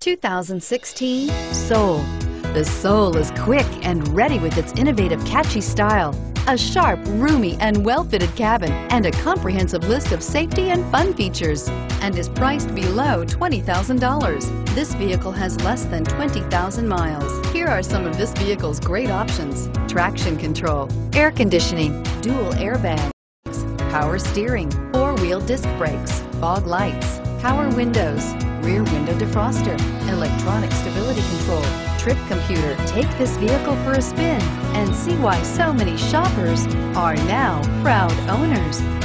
2016 Soul. The Soul is quick and ready with its innovative, catchy style, a sharp, roomy, and well-fitted cabin, and a comprehensive list of safety and fun features, and is priced below $20,000. This vehicle has less than 20,000 miles. Here are some of this vehicle's great options: traction control, air conditioning, dual airbags, power steering, four-wheel disc brakes, fog lights, power windows, rear window defroster, electronic stability control, trip computer. Take this vehicle for a spin and see why so many shoppers are now proud owners.